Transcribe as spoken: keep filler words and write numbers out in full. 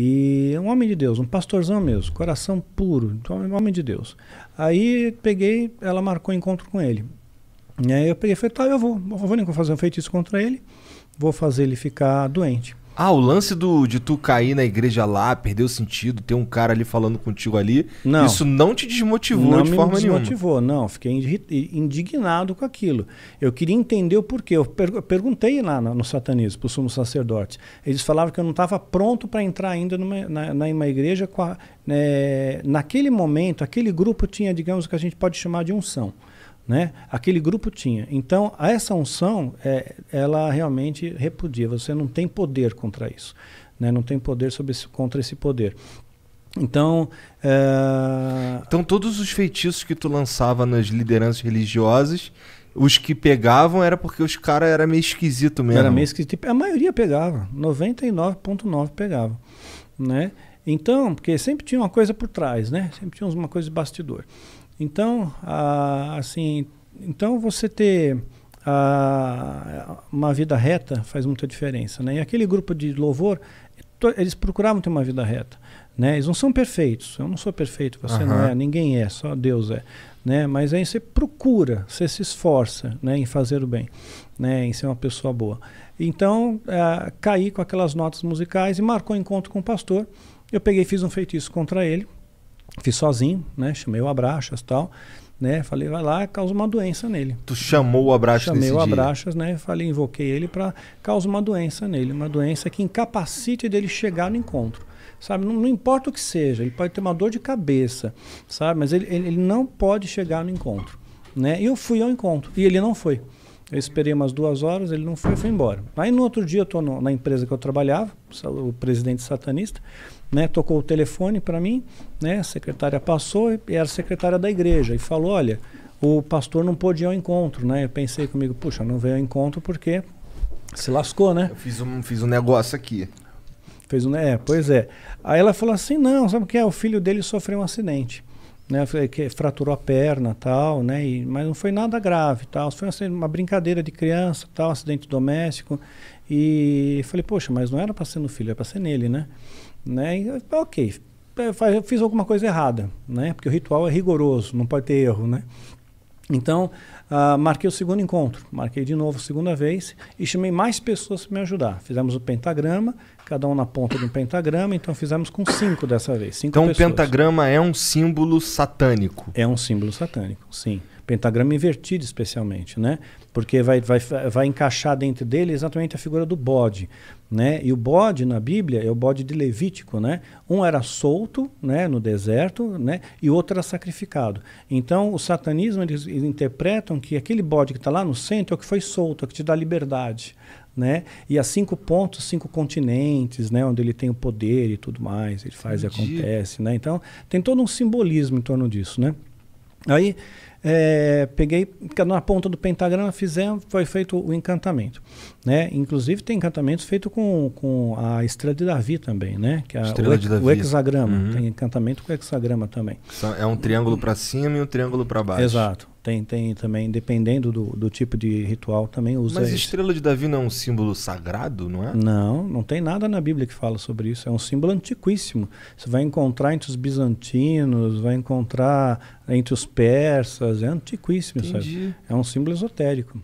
E um homem de Deus, um pastorzão mesmo, coração puro, um homem de Deus. Aí peguei, ela marcou encontro com ele. E aí eu peguei e falei, tá, eu vou, vou nem fazer um feitiço contra ele, vou fazer ele ficar doente. Ah, o lance do, de tu cair na igreja lá, perder o sentido, ter um cara ali falando contigo ali, não, isso não te desmotivou não de forma nenhuma? Não me desmotivou, não. Fiquei indignado com aquilo. Eu queria entender o porquê. Eu per perguntei lá no, no satanismo, para os sumos sacerdotes. Eles falavam que eu não estava pronto para entrar ainda numa, na, na, numa igreja. Com a, é, naquele momento, aquele grupo tinha, digamos, o que a gente pode chamar de unção. Né? Aquele grupo tinha. Então, essa unção, é, ela realmente repudia. Você não tem poder contra isso. Né? Não tem poder sobre esse, contra esse poder. Então, é... então, todos os feitiços que tu lançava nas lideranças religiosas, os que pegavam era porque os caras eram meio esquisitos mesmo. Era meio esquisito. A maioria pegava. noventa e nove vírgula nove por cento pegava. Né? Então, porque sempre tinha uma coisa por trás. Né? Sempre tinha uma coisa de bastidor. Então, ah, assim, então você ter ah, uma vida reta faz muita diferença, né? E aquele grupo de louvor, eles procuravam ter uma vida reta, né? Eles não são perfeitos, eu não sou perfeito, você uhum. não é, ninguém é, só Deus é, né? Mas aí você procura, você se esforça, né, em fazer o bem, né, em ser uma pessoa boa. Então, ah, caí com aquelas notas musicais e marcou encontro com o pastor. Eu peguei e fiz um feitiço contra ele. Fiz sozinho, né? Chamei o Abraxas e tal, né? Falei, vai lá, causa uma doença nele. Tu chamou o Abraxas nesse dia? Chamei o Abraxas, né? Falei, invoquei ele para causar uma doença nele, uma doença que incapacite dele chegar no encontro, sabe? Não, não importa o que seja, ele pode ter uma dor de cabeça, sabe? Mas ele, ele, ele não pode chegar no encontro, né? E eu fui ao encontro e ele não foi. Eu esperei umas duas horas, ele não foi, foi embora. Aí no outro dia eu tô no, na empresa que eu trabalhava, o presidente satanista, né, tocou o telefone para mim, né, a secretária passou e era secretária da igreja e falou, olha, o pastor não pôde ir ao encontro, né? Eu pensei comigo, puxa, não veio ao encontro porque se lascou, né? Eu fiz um, fiz um negócio aqui. Fez um, é, pois é. Aí ela falou assim, não, sabe o que é? O filho dele sofreu um acidente, né, que fraturou a perna tal, né, e, mas não foi nada grave, tal, foi uma, uma brincadeira de criança, tal, acidente doméstico. E falei, poxa, mas não era para ser no filho, era para ser nele, né? Né? E, ok, eu fiz alguma coisa errada, né? Porque o ritual é rigoroso, não pode ter erro, né? Então, ah, marquei o segundo encontro, marquei de novo a segunda vez e chamei mais pessoas para me ajudar. Fizemos o pentagrama, cada um na ponta de um pentagrama, então fizemos com cinco dessa vez, cinco então pessoas. O pentagrama é um símbolo satânico? É um símbolo satânico, sim. Pentagrama invertido especialmente, né? Porque vai, vai, vai encaixar dentro dele exatamente a figura do bode, né? E o bode na Bíblia é o bode de Levítico, né? Um era solto, né, no deserto, né, e o outro era sacrificado. Então o satanismo, eles, eles interpretam que aquele bode que está lá no centro é o que foi solto, é o que te dá liberdade, né? E há cinco pontos, cinco continentes, né, onde ele tem o poder e tudo mais, ele faz Entendi. E acontece, né? Então tem todo um simbolismo em torno disso, né? Aí é, peguei na ponta do pentagrama, fizemos, foi feito o encantamento, né? Inclusive tem encantamentos feitos com, com a estrela de Davi também, né? Que é estrela o, de Davi. O hexagrama, uhum. Tem encantamento com o hexagrama também. É um triângulo para cima e um triângulo para baixo. Exato. Tem, tem também, dependendo do, do tipo de ritual, também usa. Mas a estrela de Davi não é um símbolo sagrado, não é? Não, não tem nada na Bíblia que fala sobre isso. É um símbolo antiquíssimo. Você vai encontrar entre os bizantinos, vai encontrar entre os persas. É antiquíssimo, Entendi. Sabe? É um símbolo esotérico.